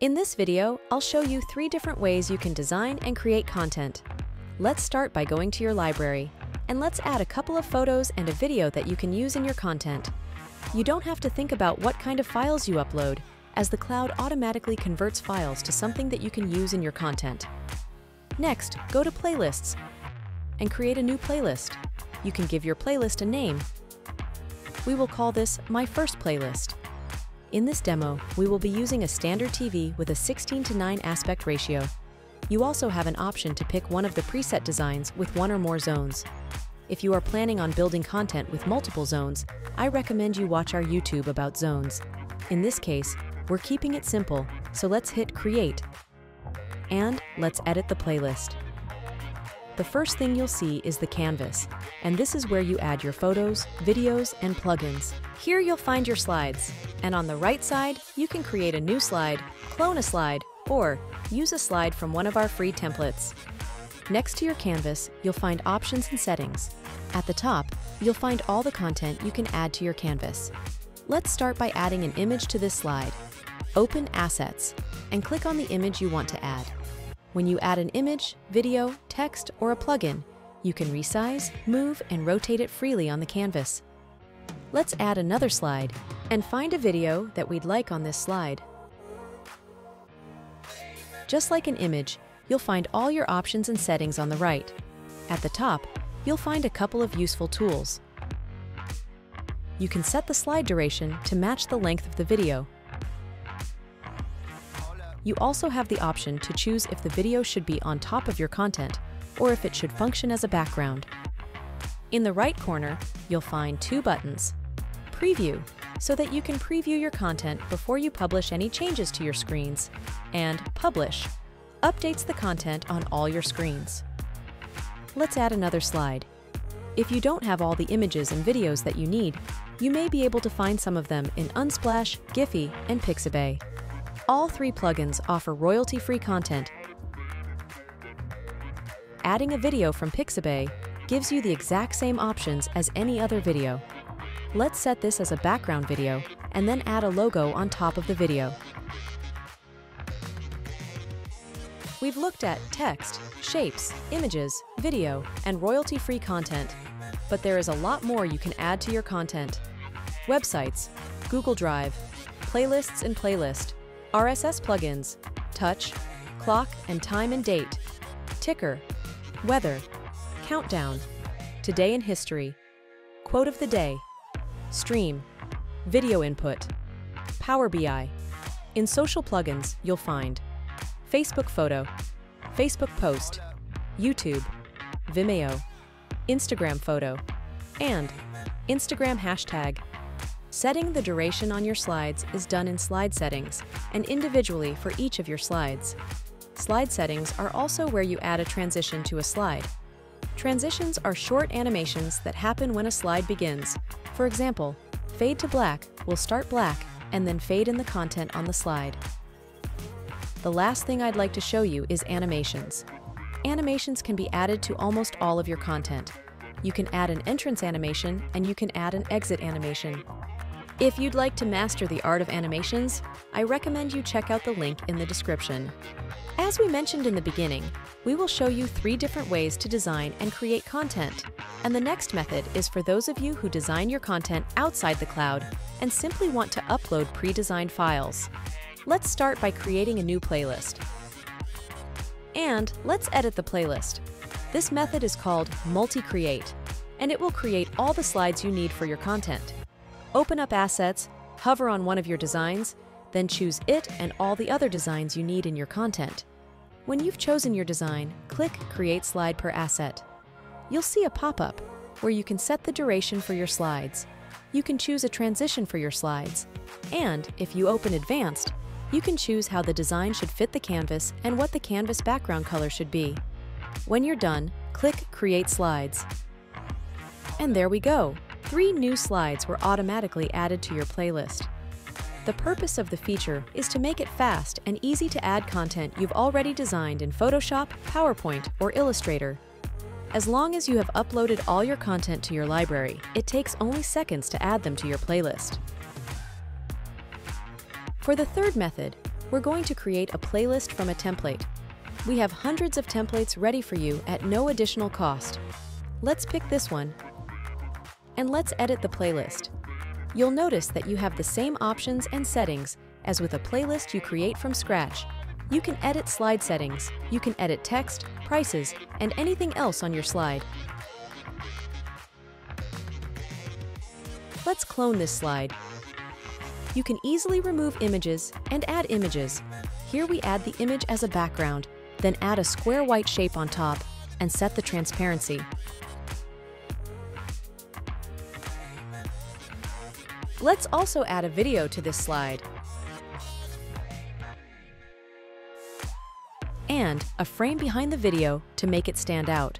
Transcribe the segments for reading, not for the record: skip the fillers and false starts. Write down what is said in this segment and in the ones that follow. In this video, I'll show you 3 different ways you can design and create content. Let's start by going to your library, and let's add a couple of photos and a video that you can use in your content. You don't have to think about what kind of files you upload, as the cloud automatically converts files to something that you can use in your content. Next, go to Playlists and create a new playlist. You can give your playlist a name. We will call this My First Playlist. In this demo, we will be using a standard TV with a 16:9 aspect ratio. You also have an option to pick one of the preset designs with one or more zones. If you are planning on building content with multiple zones, I recommend you watch our YouTube about zones. In this case, we're keeping it simple, so let's hit Create. And let's edit the playlist. The first thing you'll see is the canvas, and this is where you add your photos, videos, and plugins. Here you'll find your slides, and on the right side, you can create a new slide, clone a slide, or use a slide from one of our free templates. Next to your canvas, you'll find options and settings. At the top, you'll find all the content you can add to your canvas. Let's start by adding an image to this slide. Open Assets, and click on the image you want to add. When you add an image, video, text, or a plugin, you can resize, move, and rotate it freely on the canvas. Let's add another slide and find a video that we'd like on this slide. Just like an image, you'll find all your options and settings on the right. At the top, you'll find a couple of useful tools. You can set the slide duration to match the length of the video. You also have the option to choose if the video should be on top of your content or if it should function as a background. In the right corner, you'll find 2 buttons. Preview, so that you can preview your content before you publish any changes to your screens, and Publish, updates the content on all your screens. Let's add another slide. If you don't have all the images and videos that you need, you may be able to find some of them in Unsplash, Giphy, and Pixabay. All 3 plugins offer royalty-free content. Adding a video from Pixabay gives you the exact same options as any other video. Let's set this as a background video and then add a logo on top of the video. We've looked at text, shapes, images, video, and royalty-free content, but there is a lot more you can add to your content. Websites, Google Drive, playlists and playlist, RSS plugins, touch, clock and time and date, ticker, weather, countdown, today in history, quote of the day, stream, video input, Power BI. In social plugins, you'll find Facebook photo, Facebook post, YouTube, Vimeo, Instagram photo, and Instagram hashtag. Setting the duration on your slides is done in slide settings and individually for each of your slides. Slide settings are also where you add a transition to a slide. Transitions are short animations that happen when a slide begins. For example, fade to black will start black and then fade in the content on the slide. The last thing I'd like to show you is animations. Animations can be added to almost all of your content. You can add an entrance animation and you can add an exit animation. If you'd like to master the art of animations, I recommend you check out the link in the description. As we mentioned in the beginning, we will show you 3 different ways to design and create content, and the next method is for those of you who design your content outside the cloud and simply want to upload pre-designed files. Let's start by creating a new playlist. And let's edit the playlist. This method is called MultiCreate, and it will create all the slides you need for your content. Open up Assets, hover on one of your designs, then choose it and all the other designs you need in your content. When you've chosen your design, click Create Slide per Asset. You'll see a pop-up where you can set the duration for your slides. You can choose a transition for your slides. And if you open Advanced, you can choose how the design should fit the canvas and what the canvas background color should be. When you're done, click Create Slides. And there we go. 3 new slides were automatically added to your playlist. The purpose of the feature is to make it fast and easy to add content you've already designed in Photoshop, PowerPoint, or Illustrator. As long as you have uploaded all your content to your library, it takes only seconds to add them to your playlist. For the third method, we're going to create a playlist from a template. We have hundreds of templates ready for you at no additional cost. Let's pick this one. And let's edit the playlist. You'll notice that you have the same options and settings as with a playlist you create from scratch. You can edit slide settings, you can edit text, prices, and anything else on your slide. Let's clone this slide. You can easily remove images and add images. Here we add the image as a background, then add a square white shape on top and set the transparency. Let's also add a video to this slide and a frame behind the video to make it stand out.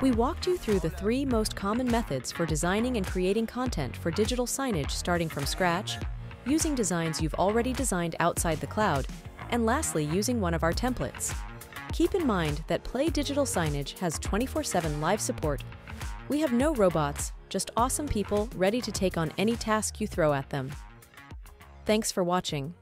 We walked you through the three most common methods for designing and creating content for digital signage starting from scratch, using designs you've already designed outside the cloud, and lastly using one of our templates. Keep in mind that Play Digital Signage has 24/7 live support. We have no robots, just awesome people ready to take on any task you throw at them. Thanks for watching.